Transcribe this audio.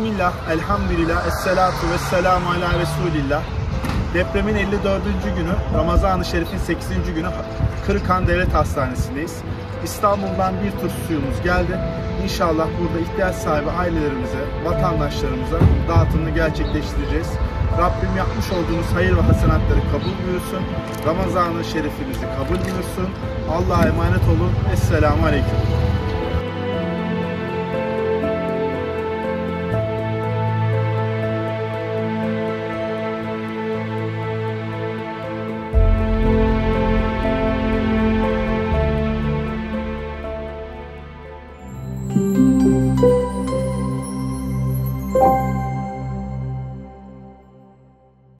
Bismillah, elhamdülillah, esselatu vesselamu ala Resulillah. Depremin 54. günü, Ramazan-ı Şerif'in 8. günü Kırıkhan Devlet Hastanesi'ndeyiz. İstanbul'dan bir tır suyumuz geldi. İnşallah burada ihtiyaç sahibi ailelerimize, vatandaşlarımıza dağıtımını gerçekleştireceğiz. Rabbim yapmış olduğunuz hayır ve hasenatları kabul buyursun. Ramazan-ı Şerif'inizi kabul buyursun. Allah'a emanet olun. Esselamu Aleyküm.